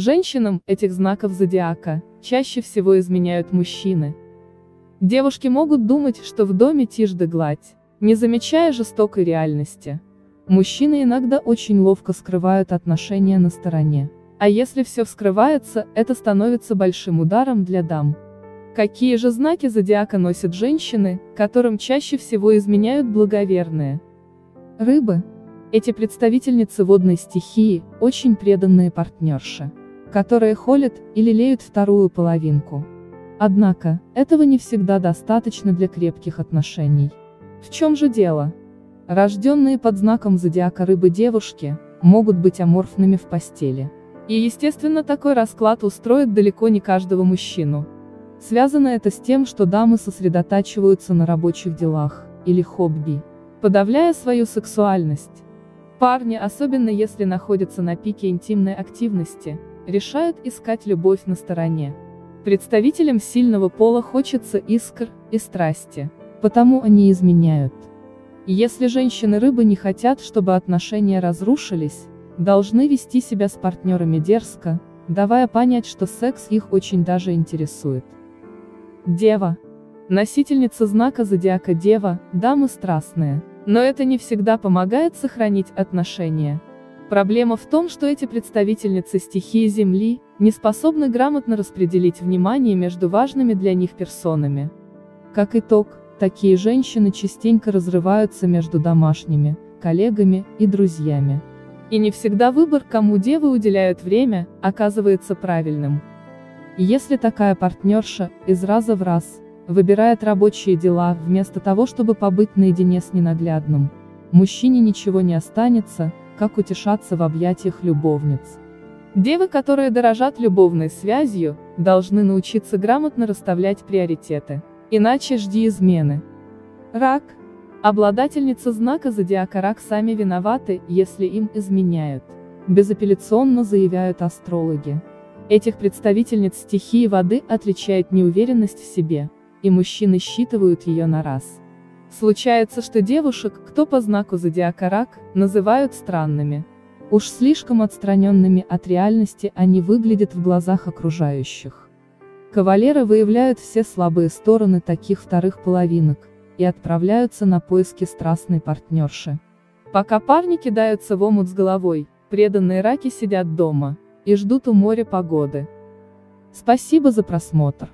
Женщинам этих знаков зодиака чаще всего изменяют мужчины. Девушки могут думать, что в доме тишь да гладь, не замечая жестокой реальности. Мужчины иногда очень ловко скрывают отношения на стороне. А если все вскрывается, это становится большим ударом для дам. Какие же знаки зодиака носят женщины, которым чаще всего изменяют благоверные? Рыбы. Эти представительницы водной стихии – очень преданные партнерши, которые холят и лелеют вторую половинку. Однако, этого не всегда достаточно для крепких отношений. В чем же дело? Рожденные под знаком зодиака рыбы девушки могут быть аморфными в постели. И естественно, такой расклад устроит далеко не каждого мужчину. Связано это с тем, что дамы сосредотачиваются на рабочих делах или хобби, подавляя свою сексуальность. Парни, особенно если находятся на пике интимной активности, решают искать любовь на стороне. Представителям сильного пола хочется искр и страсти, потому они изменяют. Если женщины-рыбы не хотят, чтобы отношения разрушились, должны вести себя с партнерами дерзко, давая понять, что секс их очень даже интересует. Дева. Носительница знака зодиака Дева, дамы страстные, но это не всегда помогает сохранить отношения. Проблема в том, что эти представительницы стихии Земли не способны грамотно распределить внимание между важными для них персонами. Как итог, такие женщины частенько разрываются между домашними, коллегами и друзьями. И не всегда выбор, кому девы уделяют время, оказывается правильным. Если такая партнерша из раза в раз выбирает рабочие дела вместо того, чтобы побыть наедине с ненаглядным, мужчине ничего не останется, как утешаться в объятиях любовниц. Девы, которые дорожат любовной связью, должны научиться грамотно расставлять приоритеты. Иначе жди измены. Рак. Обладательницы знака зодиака Рак сами виноваты, если им изменяют, безапелляционно заявляют астрологи. Этих представительниц стихии воды отличает неуверенность в себе, и мужчины считывают ее на раз. Случается, что девушек, кто по знаку зодиака Рак, называют странными. Уж слишком отстраненными от реальности они выглядят в глазах окружающих. Кавалеры выявляют все слабые стороны таких вторых половинок и отправляются на поиски страстной партнерши. Пока парни кидаются в омут с головой, преданные раки сидят дома и ждут у моря погоды. Спасибо за просмотр.